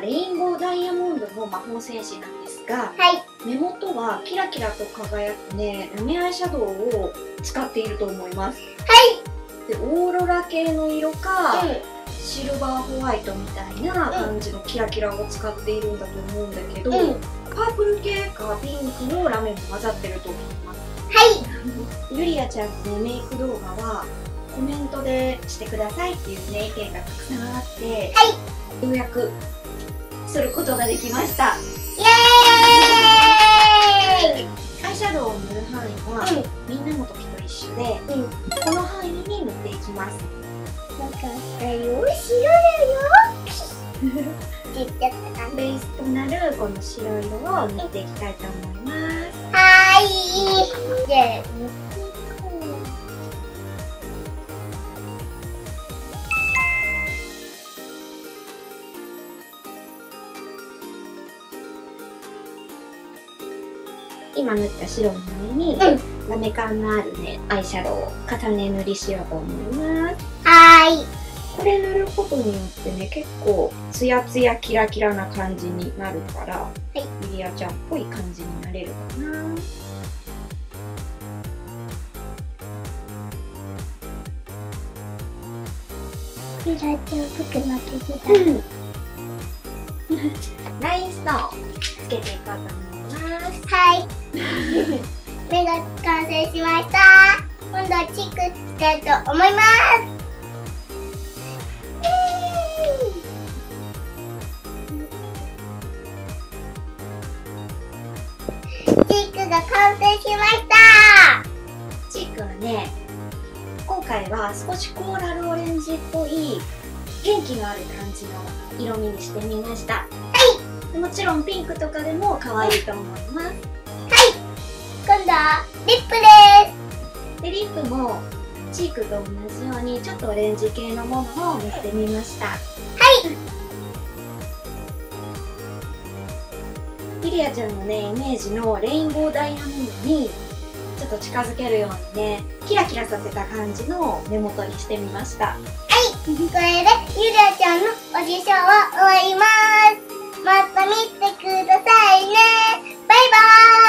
レインボーダイヤモンドの魔法戦士なんですが、はい、目元はキラキラと輝くねラメアイシャドウを使っていると思います。はい、でオーロラ系の色か、うん、シルバーホワイトみたいな感じのキラキラを使っているんだと思うんだけど、うん、パープル系かピンクのラメも混ざってると思います。はい、ゆりあちゃんのメイク動画はコメントでしてくださいっていうね意見がたくさんあって、はい、ようやくすることができました。イエーイ！アイシャドウを塗る範囲は、うん、みんなの時と一緒で、うん、この範囲に塗っていきます。なんかあれよ、白だよ。ベースとなるこの白色を塗っていきたいと思います。はい。じゃあ。今塗った白の上に、うん、ラメ感のあるねアイシャドウを重ね塗りしようと思います。はーい、これ塗ることによってね結構ツヤツヤキラキラな感じになるから、はい、ゆりあちゃんっぽい感じになれるかな。ゆりあちゃんっぽくなってきた、うん、ラインストーンをつけていこうと思います。はい、目が完成しました。今度はチークつけたいと思います。チークが完成しました。チークはね、今回は少しコーラルオレンジっぽい元気のある感じの色味にしてみました。もちろんピンクとかでも可愛いと思います。はい、今度はリップです。でリップもチークと同じようにちょっとオレンジ系のものを塗ってみました。はい。ゆりあちゃんのねイメージのレインボーダイヤモンドにちょっと近づけるようにねキラキラさせた感じの目元にしてみました。はい。これでゆりあちゃんのお受賞は終わります。また見てくださいね。バイバーイ。